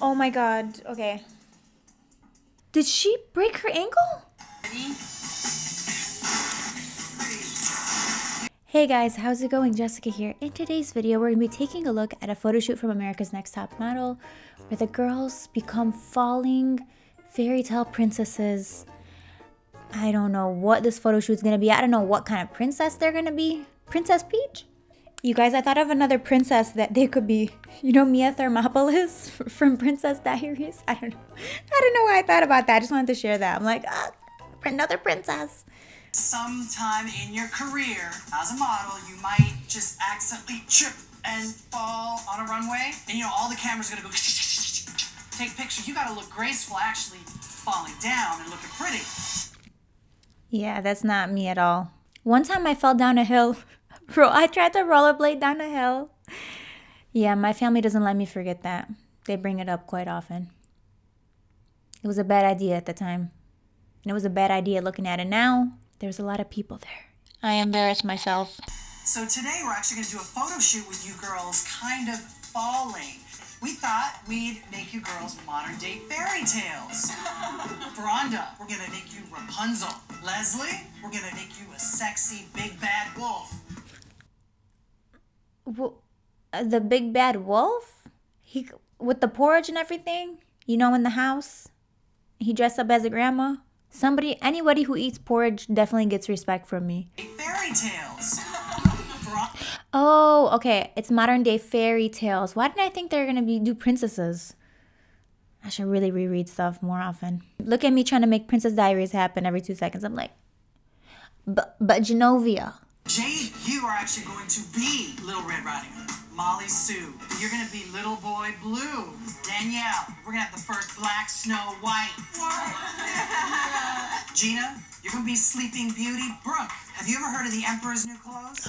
Oh my god, okay. Did she break her ankle? Hey guys, how's it going? Jessica here. In today's video, we're going to be taking a look at a photo shoot from America's Next Top Model where the girls become falling fairy tale princesses. I don't know what this photo shoot's going to be. I don't know what kind of princess they're going to be. Princess Peach? You guys, I thought of another princess that they could be. You know Mia Thermopolis from Princess Diaries? I don't know. I don't know why I thought about that. I just wanted to share that. I'm like, ah, another princess. Sometime in your career as a model, you might just accidentally trip and fall on a runway, and you know all the cameras are gonna go take pictures. You gotta look graceful actually falling down and looking pretty. Yeah, that's not me at all. One time I fell down a hill. Bro, I tried to rollerblade down a hill. Yeah, my family doesn't let me forget that. They bring it up quite often. It was a bad idea at the time, and it was a bad idea looking at it now. There's a lot of people there. I embarrassed myself. So today we're actually gonna do a photo shoot with you girls kind of falling. We thought we'd make you girls modern day fairy tales. Veranda, we're gonna make you Rapunzel. Leslie, we're gonna make you a sexy big bad wolf. The big bad wolf? He, with the porridge and everything? You know, in the house? He dressed up as a grandma? Anybody who eats porridge definitely gets respect from me. Fairy tales. Oh, okay. It's modern day fairy tales. Why didn't I think they were gonna do princesses? I should really reread stuff more often. Look at me trying to make Princess Diaries happen every 2 seconds. I'm like, but Genovia. Jade, you are actually going to be Little Red Riding Hood. Molly Sue, you're gonna be Little Boy Blue. Danielle, we're gonna have the first Black Snow White. Gina, you're gonna be Sleeping Beauty. Brooke, have you ever heard of The Emperor's New Clothes?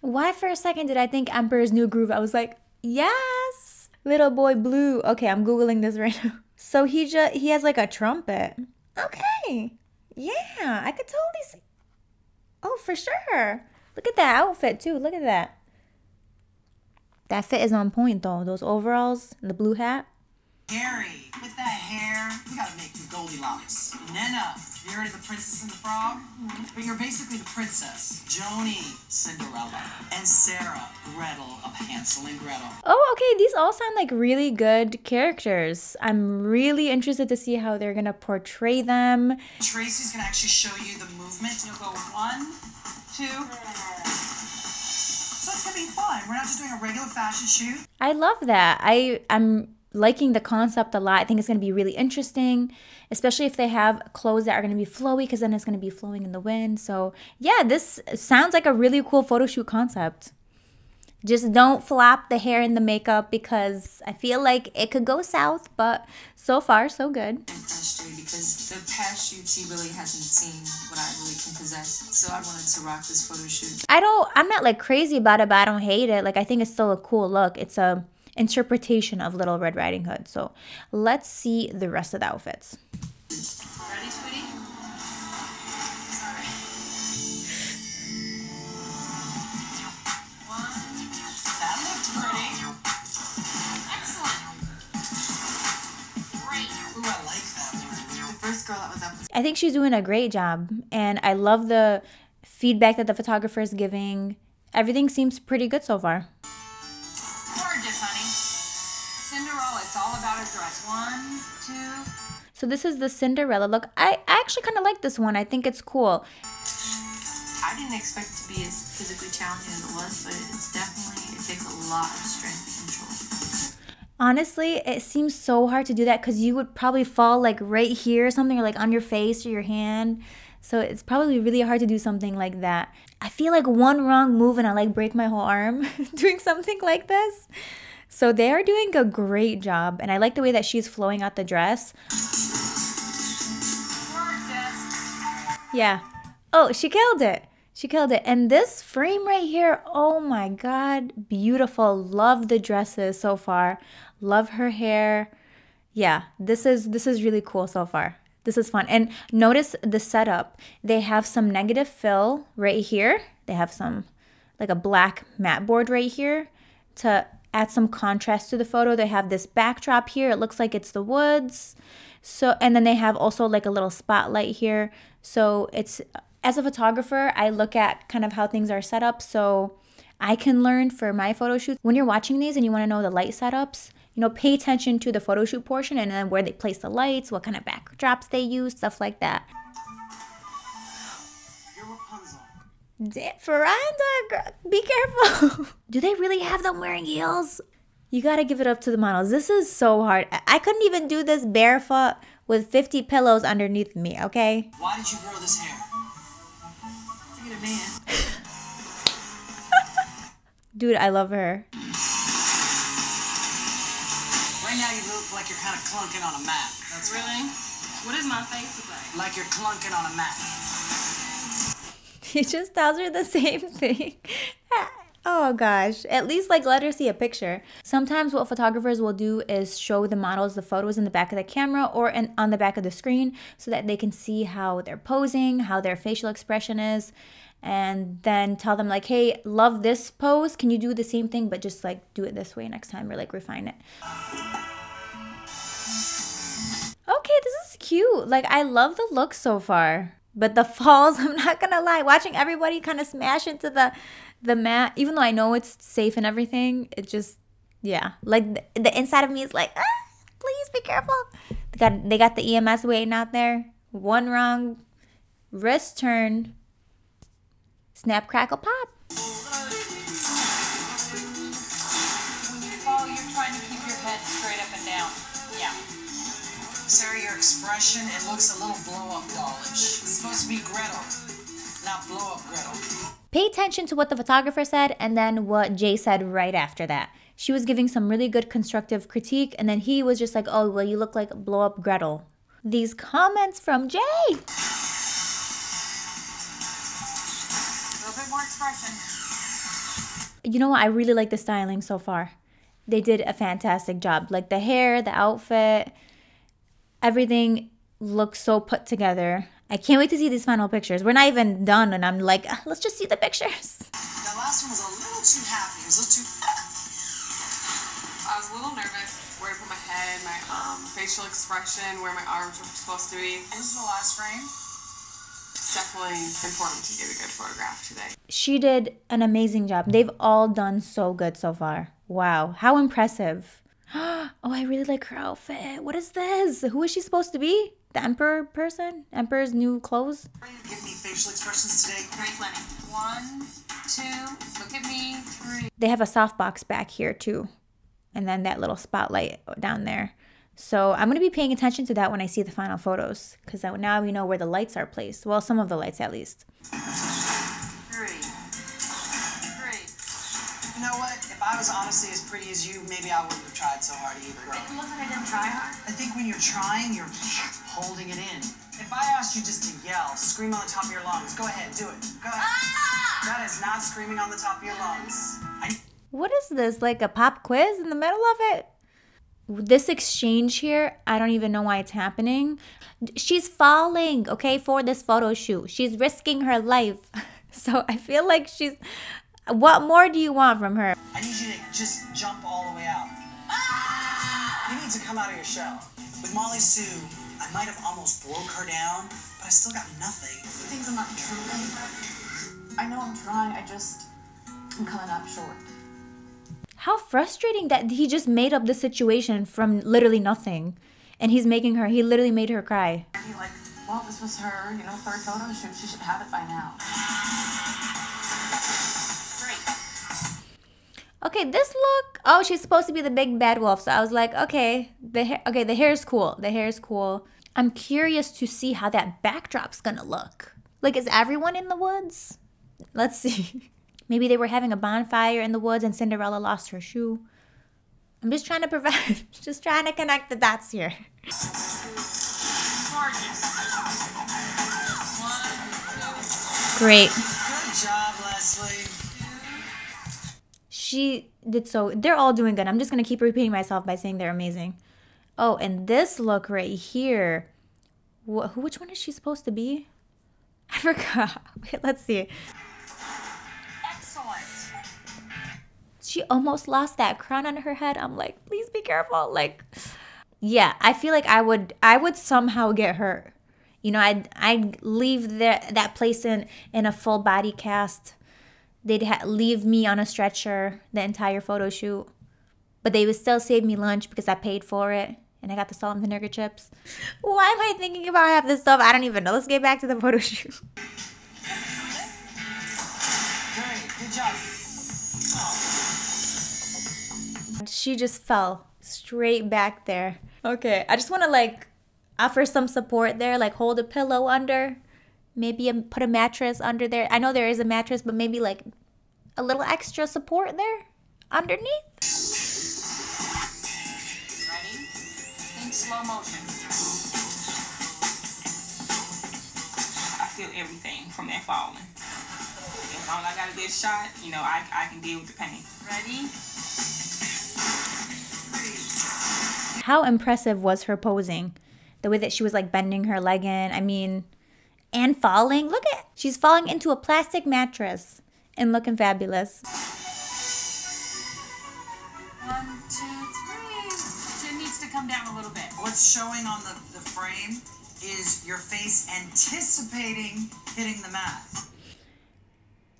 Why for a second did I think Emperor's New Groove? I was like, yes! Little Boy Blue. Okay, I'm Googling this right now. So he has like a trumpet. Okay, yeah, I could totally see. Oh, for sure. Look at that outfit too, look at that. That fit is on point, though. Those overalls and the blue hat. Gary, with that hair, we gotta make you Goldilocks. Nena, you heard of the Princess and the Frog? Mm-hmm. But you're basically the princess. Joni, Cinderella. And Sarah, Gretel of Hansel and Gretel. Oh, okay. These all sound like really good characters. I'm really interested to see how they're gonna portray them. Tracy's gonna actually show you the movement. You'll go 1, 2... So it's gonna be fun. We're not just doing a regular fashion shoot. I love that. I'm liking the concept a lot. I think it's gonna be really interesting, especially if they have clothes that are gonna be flowy, because then it's gonna be flowing in the wind. So yeah, this sounds like a really cool photo shoot concept. Just don't flop the hair and the makeup, because I feel like it could go south, but so far so good. I'm frustrated because the past shoots he really hasn't seen what I really can possess, so I wanted to rock this photo shoot. I'm not like crazy about it, but I don't hate it. Like, I think it's still a cool look. It's a interpretation of Little Red Riding Hood. So let's see the rest of the outfits. Ready, sweetie? I think she's doing a great job, and I love the feedback that the photographer is giving. Everything seems pretty good so far. Gorgeous, honey. Cinderella, it's all about her dress. 1, 2. So this is the Cinderella look. I actually kind of like this one. I think it's cool. I didn't expect it to be as physically challenging as it was, but it's definitely, it takes a lot of strength and control. Honestly, it seems so hard to do that, because you would probably fall like right here or something, or like on your face or your hand. So it's probably really hard to do something like that. I feel like one wrong move and I like break my whole arm doing something like this. So they are doing a great job, and I like the way that she's flowing out the dress. Yeah. Oh, she killed it. She killed it. And this frame right here, oh my god, beautiful. Love the dresses so far. Love her hair. Yeah, this is really cool so far. This is fun. And notice the setup. They have some negative fill right here. They have some, like a black matte board right here to add some contrast to the photo. They have this backdrop here. It looks like it's the woods. So, and then they have also like a little spotlight here. So it's, as a photographer, I look at kind of how things are set up so I can learn for my photo shoots. When you're watching these and you want to know the light setups, you know, pay attention to the photo shoot portion and then where they place the lights, what kind of backdrops they use, stuff like that. You're Rapunzel. Veranda, be careful. Do they really have them wearing heels? You gotta give it up to the models. This is so hard. I couldn't even do this barefoot with 50 pillows underneath me, okay? Why did you grow this hair? I get a man. Dude, I love her. Right now you look like you're kind of clunking on a map. That's really? Right. What does my face look like? Like you're clunking on a map. He just tells her the same thing. Oh gosh, at least like let her see a picture. Sometimes what photographers will do is show the models the photos in the back of the camera or on the back of the screen so that they can see how they're posing, how their facial expression is, and then tell them like, hey, love this pose. Can you do the same thing, but just like do it this way next time or like refine it. Okay, this is cute. Like I love the look so far. But the falls, I'm not gonna lie, watching everybody kind of smash into the mat, even though I know it's safe and everything, it just, yeah. Like the inside of me is like, ah, please be careful. They got the EMS waiting out there. One wrong wrist turn, snap, crackle, pop. When you fall, you're trying to keep your head straight up and down. Yeah. Sarah, your expression, it looks a little blow-up dollish. It's supposed to be Gretel, not blow-up Gretel. Pay attention to what the photographer said and then what Jay said right after that. She was giving some really good constructive critique and then he was just like, oh, well, you look like blow-up Gretel. These comments from Jay! A little bit more expression. You know what? I really like the styling so far. They did a fantastic job. Like the hair, the outfit. Everything looks so put together. I can't wait to see these final pictures. We're not even done and I'm like, let's just see the pictures. The last one was a little too happy. It was a little too... I was a little nervous where I put my head, my facial expression, where my arms were supposed to be. And this is the last frame. It's definitely important to get a good photograph today. She did an amazing job. They've all done so good so far. Wow, how impressive. Oh, I really like her outfit. What is this? Who is she supposed to be? The emperor person? Emperor's new clothes? Give me facial expressions today. Very plenty. 1, 2, look at me. 3. They have a softbox back here too. And then that little spotlight down there. So I'm going to be paying attention to that when I see the final photos. Because now we know where the lights are placed. Well, some of the lights at least. 3. 3. You know what? I was honestly as pretty as you, maybe I wouldn't have tried so hard either. It looks like I didn't try hard. I think when you're trying, you're holding it in. If I asked you just to yell, scream on the top of your lungs, go ahead, do it. Go ahead. Ah! That is not screaming on the top of your lungs. What is this, like a pop quiz in the middle of it? This exchange here, I don't even know why it's happening. She's falling, okay, for this photo shoot. She's risking her life. So I feel like she's... What more do you want from her? I need you to just jump all the way out. Ah! You need to come out of your shell. With Molly Sue, I might have almost broke her down, but I still got nothing. You think I'm not trying? I know I'm trying, I'm coming up short. How frustrating that he just made up the situation from literally nothing. And he's making her, he literally made her cry. And you're like, well, this was her, you know, third photo shoot. She should have it by now. Okay, this look, oh, she's supposed to be the big bad wolf. So I was like, okay, the hair's cool. The hair's cool. I'm curious to see how that backdrop's gonna look. Like, is everyone in the woods? Let's see. Maybe they were having a bonfire in the woods and Cinderella lost her shoe. I'm just trying to provide, just trying to connect the dots here. Great. Good job, Leslie. She did so, they're all doing good. I'm just going to keep repeating myself by saying they're amazing. Oh, and this look right here. Which one is she supposed to be? I forgot. Wait, let's see. Excellent. she almost lost that crown on her head. I'm like, please be careful. Like, yeah, I feel like I would somehow get hurt. You know, I'd leave that place in a full body cast. They'd leave me on a stretcher the entire photo shoot. But they would still save me lunch because I paid for it. And I got the salt and vinegar chips. Why am I thinking about half this stuff? I don't even know. Let's get back to the photo shoot. Good job. Oh. She just fell straight back there. Okay, I just want to like offer some support there, like hold a pillow under, maybe put a mattress under there. I know there is a mattress, but maybe like a little extra support there underneath. Ready? In slow motion. I feel everything from that falling. All I got a good shot, you know, I can deal with the pain. Ready? How impressive was her posing? The way that she was like bending her leg in, I mean, and falling. Look at, she's falling into a plastic mattress and looking fabulous. 1, 2, 3. Chin needs to come down a little bit. What's showing on the frame is your face anticipating hitting the mat.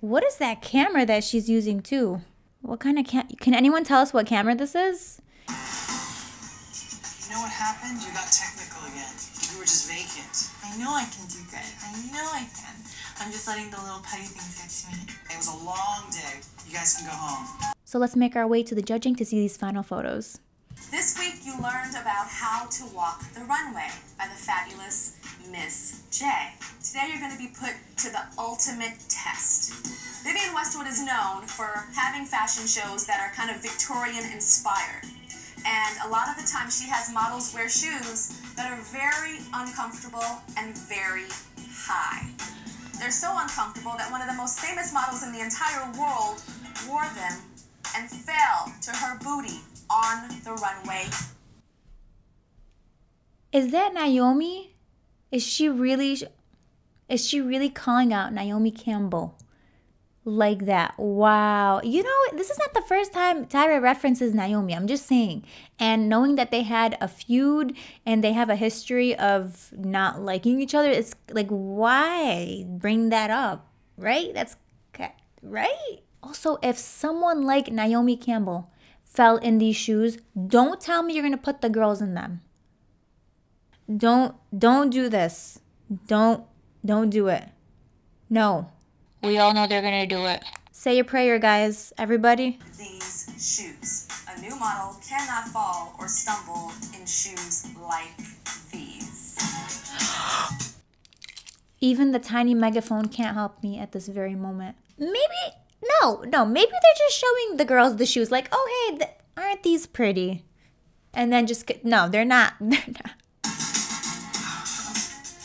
What is that camera that she's using too? What kind of can anyone tell us what camera this is? You know what happened? You got technical again. You were just vacant. I know I can do good. I know I can. I'm just letting the little petty things get to me. It was a long day. You guys can go home. So let's make our way to the judging to see these final photos. This week you learned about how to walk the runway by the fabulous Miss J. Today you're going to be put to the ultimate test. Vivian Westwood is known for having fashion shows that are kind of Victorian inspired. And a lot of the time she has models wear shoes that are very uncomfortable and very high. They're so uncomfortable that one of the most famous models in the entire world wore them and fell to her booty on the runway. Is that Naomi? Is she really calling out Naomi Campbell like that? Wow. You know, this is not the first time Tyra references Naomi. I'm just saying. And knowing that they had a feud and they have a history of not liking each other, it's like, why bring that up? Right? That's right. Also, if someone like Naomi Campbell fell in these shoes, don't tell me you're going to put the girls in them. Don't do this. Don't do it. No. We all know they're going to do it. Say your prayer, guys. Everybody. These shoes. A new model cannot fall or stumble in shoes like these. Even the tiny megaphone can't help me at this very moment. Maybe... No, maybe they're just showing the girls the shoes. Like, oh, hey, aren't these pretty? And then just, no, they're not. They're not.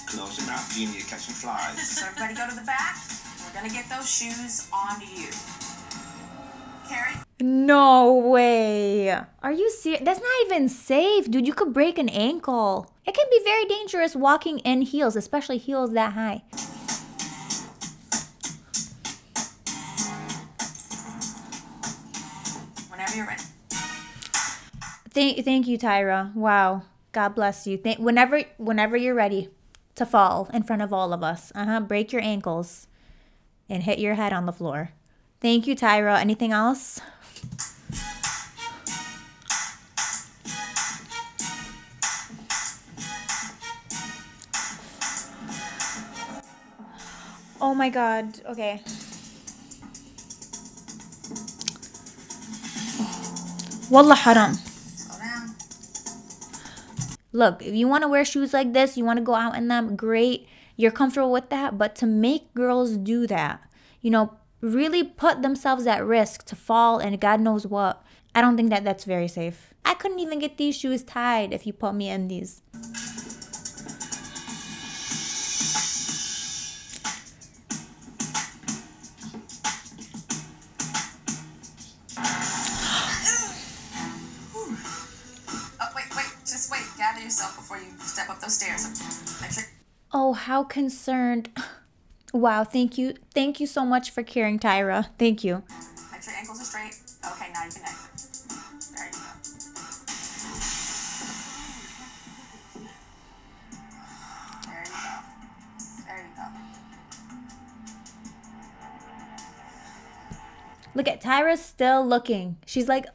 Close your mouth, you need to catch some flies. So everybody go to the back. We're going to get those shoes onto you. Carrie? No way. Are you serious? That's not even safe, dude. You could break an ankle. It can be very dangerous walking in heels, especially heels that high. You're right. Thank you, Tyra. Wow. God bless you. Whenever you're ready to fall in front of all of us. Break your ankles and hit your head on the floor. Thank you, Tyra. Anything else? Oh my God. Okay. Wallah haram. Slow down. Look, if you want to wear shoes like this, you want to go out in them, great. You're comfortable with that. But to make girls do that, you know, really put themselves at risk to fall and God knows what, I don't think that that's very safe. I couldn't even get these shoes tied if you put me in these. Oh, how concerned. Wow, thank you so much for caring, Tyra. Thank you. Make sure your ankles are straight. Okay, now you to connect. There you go. There you go. There you go. Look at Tyra's still looking. She's like,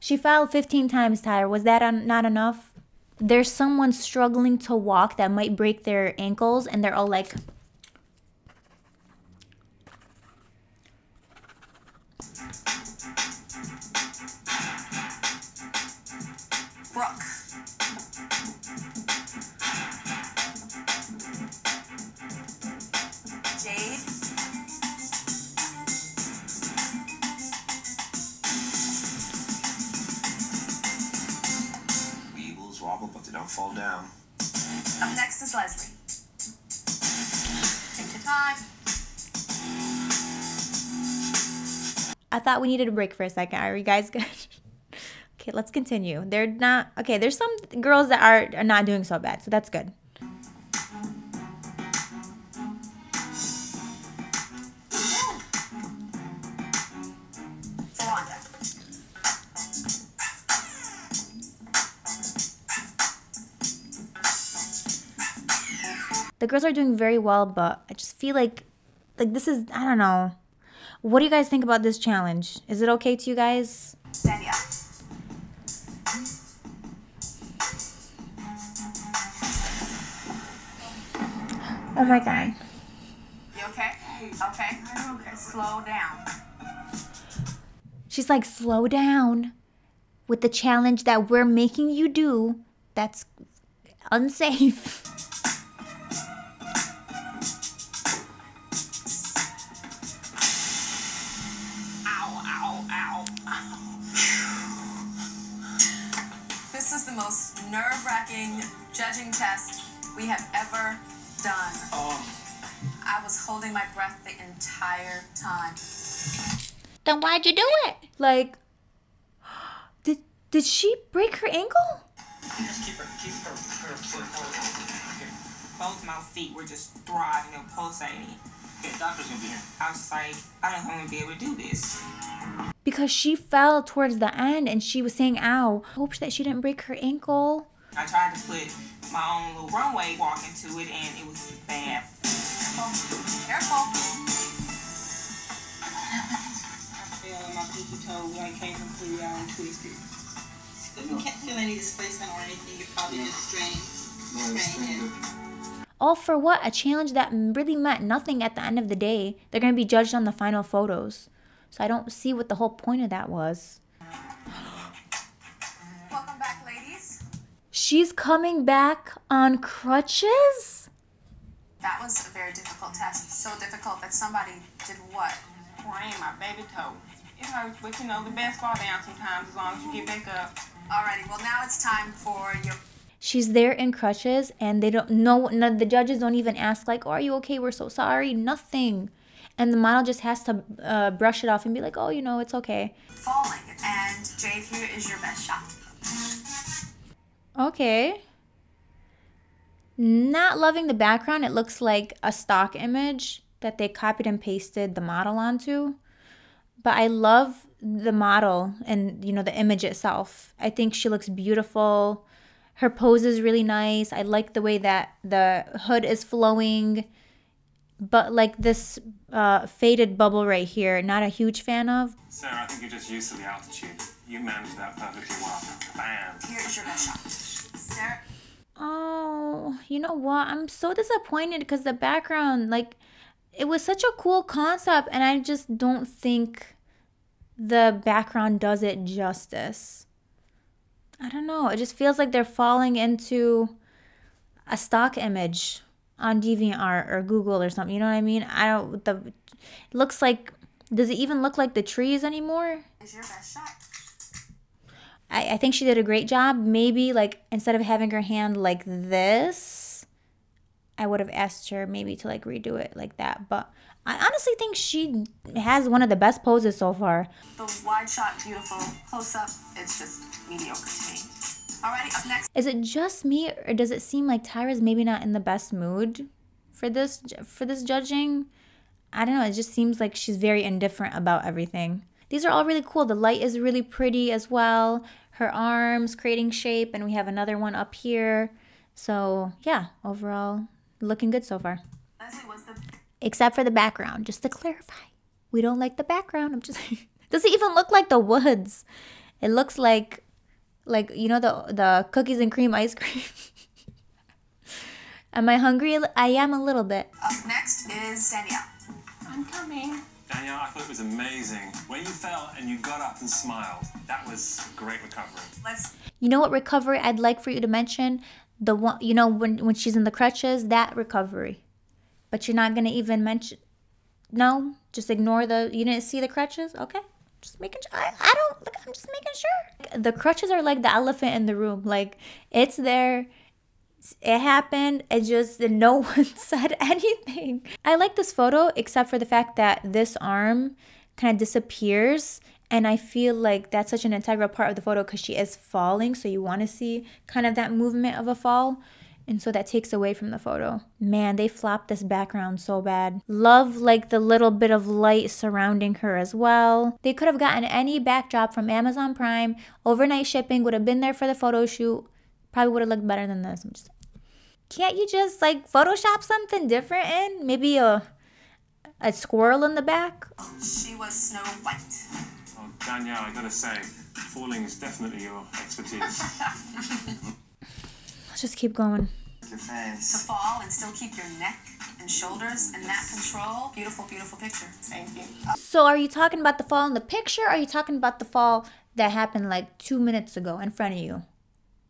she filed 15 times, Tyra. Was that not enough? There's someone struggling to walk that might break their ankles, and they're all like, Brooke. Jade. We will wobble, but they don't fall down. Up next is Leslie. Take your time. I thought we needed a break for a second. Are you guys good? Okay, let's continue. They're not, okay, there's some girls that are not doing so bad, so that's good. The girls are doing very well, but I just feel like this is, I don't know. What do you guys think about this challenge? Is it okay to you guys? Stand up. Oh my God. You okay? Okay. Okay. Slow down. She's like, slow down with the challenge that we're making you do. That's unsafe. Ow, ow, ow, ow. This is the most nerve-wracking judging test we have ever done. Oh. I was holding my breath the entire time. Then why'd you do it? Like, did she break her ankle? Just keep her foot here. Both my feet were just throbbing and pulsating. The doctor's gonna be here. I was like, I don't think I'm gonna be able to do this. Because she fell towards the end and she was saying, ow, hopes that she didn't break her ankle. I tried to put my own little runway walk into it, and it was bad. Careful. Careful. I feel my pinky toe when I came completely out and twisted. You can't feel any displacement or anything. You're probably just straining. All for what? A challenge that really meant nothing at the end of the day. They're going to be judged on the final photos. So I don't see what the whole point of that was. Welcome back, ladies. She's coming back on crutches? That was a very difficult test. So difficult that somebody did what? Sprained my baby toe. It hurts, but you know, the best fall down sometimes as long as you get back up. Alrighty, well now it's time for your... She's there in crutches and they don't know, the judges don't even ask like, oh, are you okay, we're so sorry, nothing. And the model just has to brush it off and be like, oh, you know, it's okay. Falling, and Jade, here is your best shot. Okay. Not loving the background. It looks like a stock image that they copied and pasted the model onto. But I love the model and, you know, the image itself. I think she looks beautiful. Her pose is really nice. I like the way that the hood is flowing. But like this faded bubble right here, not a huge fan of. Sarah, I think you're just used to the altitude. You managed that perfectly well. Bam. Here's your best shot. Sarah. Oh, you know what? I'm so disappointed because the background, like, it was such a cool concept, and I just don't think the background does it justice. I don't know. It just feels like they're falling into a stock image on DeviantArt or Google or something, you know what I mean? I don't, the, it looks like, does it even look like the trees anymore? Is your best shot. I think she did a great job. Maybe like, instead of having her hand like this, I would have asked her maybe to like redo it like that. But I honestly think she has one of the best poses so far. The wide shot, beautiful. Close up, it's just mediocre to me. Alrighty, up next. Is it just me, or does it seem like Tyra's maybe not in the best mood for this judging? I don't know, it just seems like she's very indifferent about everything. These are all really cool. The light is really pretty as well. Her arms creating shape, and we have another one up here. So yeah, overall looking good so far. Except for the background, just to clarify. We don't like the background. I'm just doesn't even look like the woods. It looks like you know the cookies and cream ice cream. Am I hungry? I am a little bit. Up next is Danielle. I'm coming. Danielle, I thought it was amazing. When you fell and you got up and smiled, that was great recovery. You know what recovery I'd like for you to mention? The one, you know, when she's in the crutches, that recovery. But you're not going to even mention, no, just ignore the, you didn't see the crutches? Okay, just making sure, I don't, like, I'm just making sure. The crutches are like the elephant in the room, like it's there, it happened, it just, no one said anything. I like this photo except for the fact that this arm kind of disappears. And I feel like that's such an integral part of the photo because she is falling. So you want to see kind of that movement of a fall. And so that takes away from the photo. Man, they flopped this background so bad. Love like the little bit of light surrounding her as well. They could have gotten any backdrop from Amazon Prime. Overnight shipping would have been there for the photo shoot. Probably would have looked better than this. I'm just, can't you just like Photoshop something different in? Maybe a squirrel in the back? She was Snow White. Oh, Danielle, I gotta say, falling is definitely your expertise. Let's just keep going. Your face. To fall and still keep your neck and shoulders and that control. Beautiful, beautiful picture. Thank you. So are you talking about the fall in the picture, or are you talking about the fall that happened like 2 minutes ago in front of you?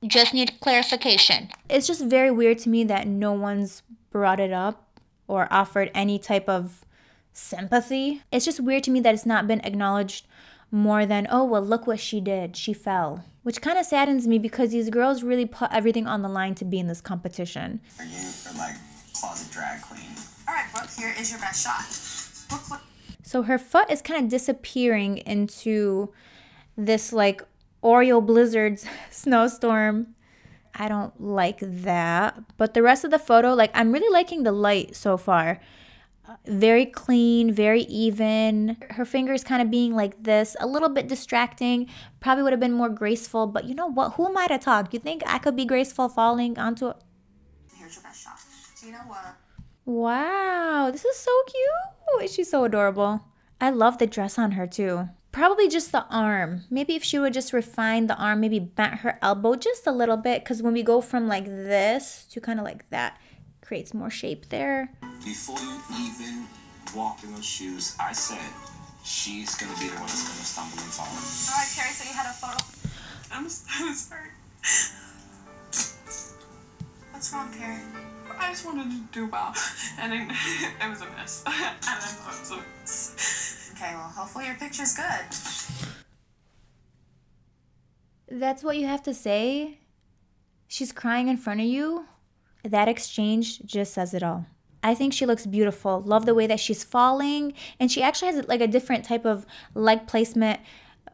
Just need clarification. It's just very weird to me that no one's brought it up or offered any type of sympathy. It's just weird to me that it's not been acknowledged more than, oh, well, look what she did. She fell. Which kind of saddens me because these girls really put everything on the line to be in this competition. Are you for like closet drag queen? All right, Brooke, here is your best shot. Brooke, what? So her foot is kind of disappearing into this like Oreo blizzard's snowstorm. I don't like that. But the rest of the photo, like I'm really liking the light so far. Very clean, very even. Her fingers kind of being like this, a little bit distracting. Probably would have been more graceful, but you know what? Who am I to talk? You think I could be graceful falling onto a... Here's your best shot. Do you know what? Wow, this is so cute. She's so adorable. I love the dress on her too. Probably just the arm. Maybe if she would just refine the arm, maybe bent her elbow just a little bit, because when we go from like this to kind of like that, creates more shape there. Before you even walk in those shoes, I said she's gonna be the one that's gonna stumble and fall. All right, Carrie, so you had a photo. I was hurt. What's wrong, Carrie? I just wanted to do well, and it was a mess. And I'm so... Okay, well, hopefully your picture's good. That's what you have to say? She's crying in front of you? That exchange just says it all. I think she looks beautiful. Love the way that she's falling. And she actually has like a different type of leg placement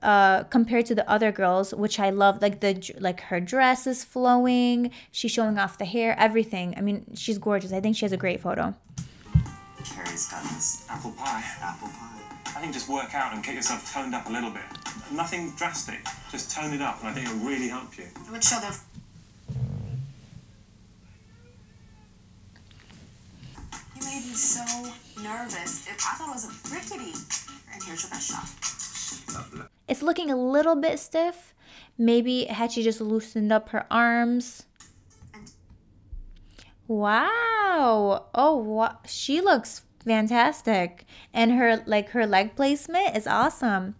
compared to the other girls, which I love. Like her dress is flowing. She's showing off the hair, everything. I mean, she's gorgeous. I think she has a great photo. Carrie's got this apple pie. Apple pie. I think just work out and get yourself toned up a little bit. Nothing drastic. Just tone it up. And I think it'll really help you. It would show the... made me so nervous. I thought it was a rickety. And here's your best shot. It's looking a little bit stiff. Maybe had she just loosened up her arms. Wow. Oh, what? She looks fantastic. And her like her leg placement is awesome.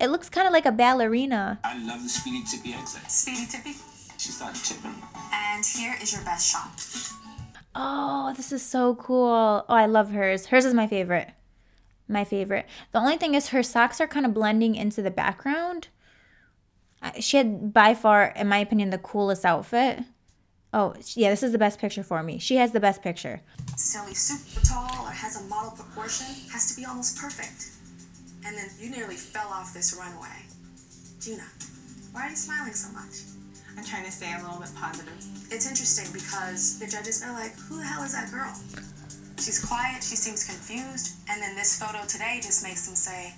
It looks kind of like a ballerina. I love the speedy tippy exit. Speedy tippy? She started tipping. And here is your best shot. Oh, this is so cool. Oh, I love hers. Hers is my favorite. My favorite. The only thing is her socks are kind of blending into the background. She had by far, in my opinion, the coolest outfit. Oh, yeah, this is the best picture for me. She has the best picture. Silly, super tall or has a model proportion, has to be almost perfect. And then you nearly fell off this runway. Gina, why are you smiling so much? I'm trying to stay a little bit positive. It's interesting because the judges are like, who the hell is that girl? She's quiet, she seems confused, and then this photo today just makes them say,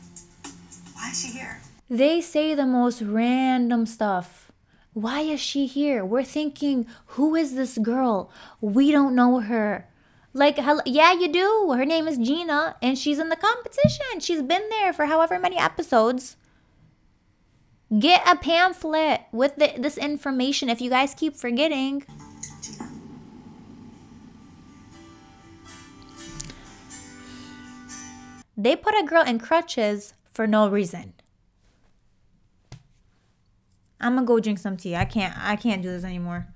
why is she here? They say the most random stuff. Why is she here? We're thinking, who is this girl? We don't know her. Like, yeah, you do. Her name is Gina, and she's in the competition. She's been there for however many episodes. Get a pamphlet with this information if you guys keep forgetting. They put a girl in crutches for no reason. I'm gonna go drink some tea. I can't do this anymore.